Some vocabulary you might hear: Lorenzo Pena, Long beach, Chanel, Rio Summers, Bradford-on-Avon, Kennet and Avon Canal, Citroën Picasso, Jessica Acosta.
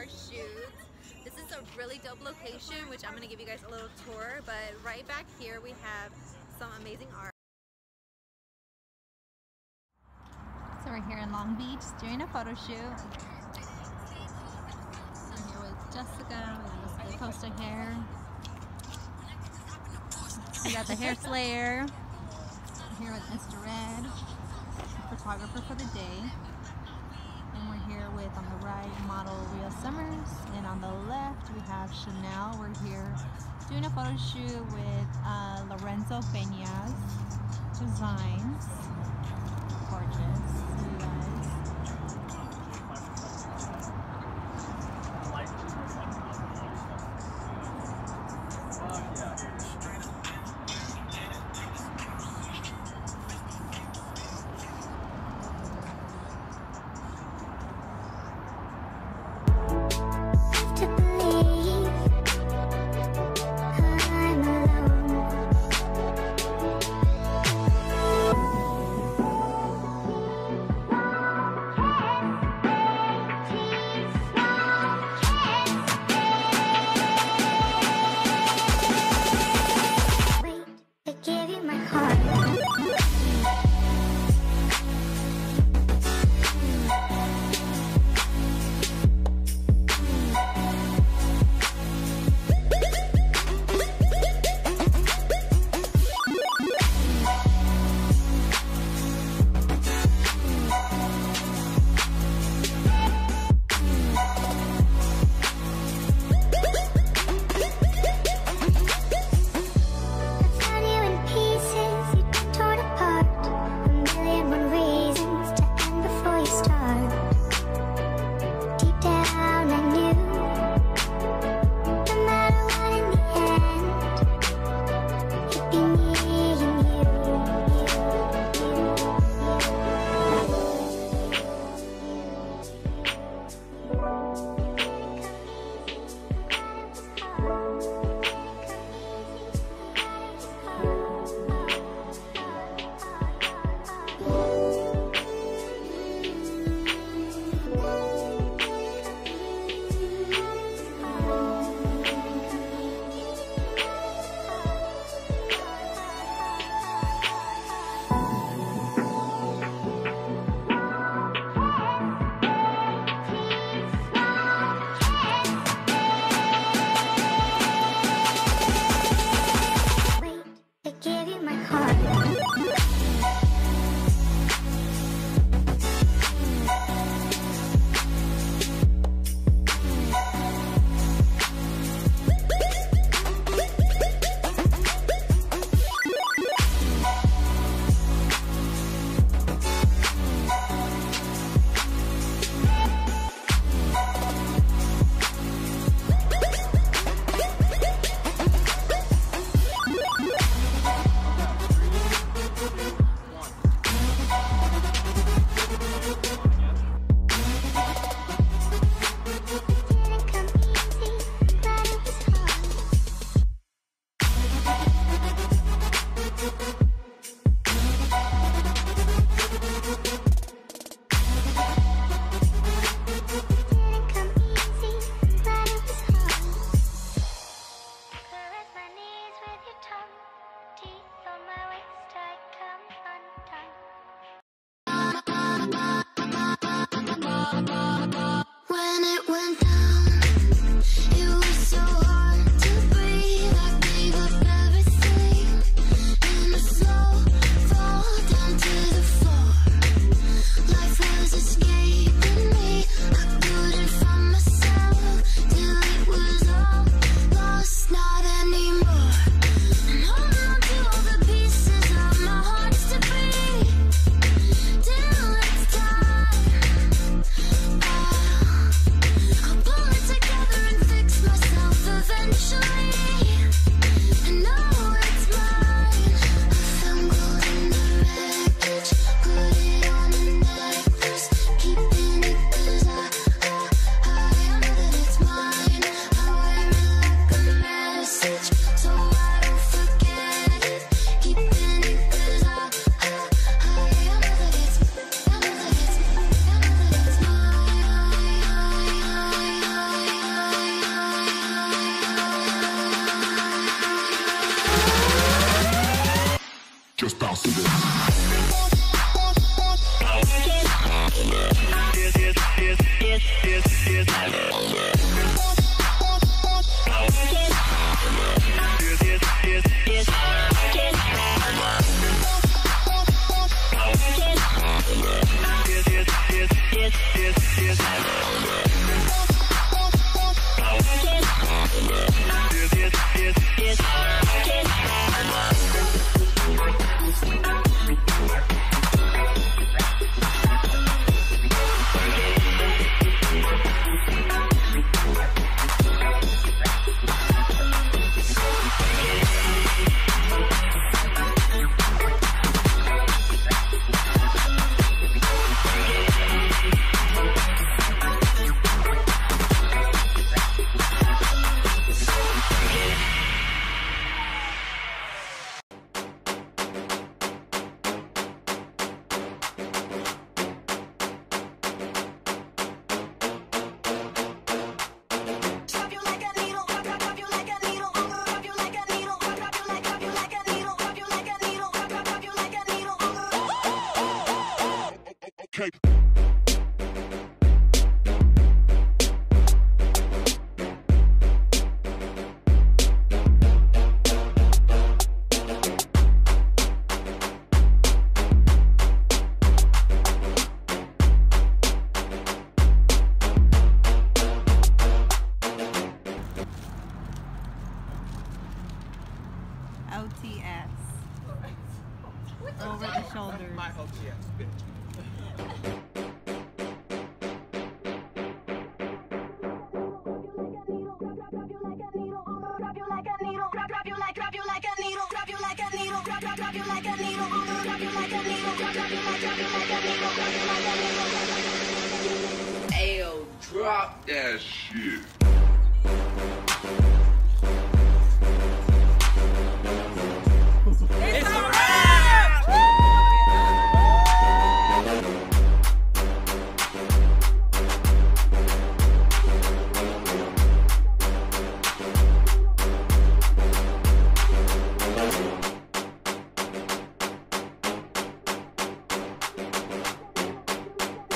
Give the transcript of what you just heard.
our shoots. This is a really dope location, which I'm going to give you guys a little tour, but right back here we have some amazing art. So we're here in Long Beach doing a photo shoot. I'm here with Jessica, with Jessica Acosta hair. We got the hair slayer. I'm here with Mr. Red, photographer for the day. And we're here with, on the right, model Rio Summers, and on the left we have Chanel. We're here doing a photo shoot with Lorenzo Pena's designs. Gorgeous, you guys. Bye. Drop that shit.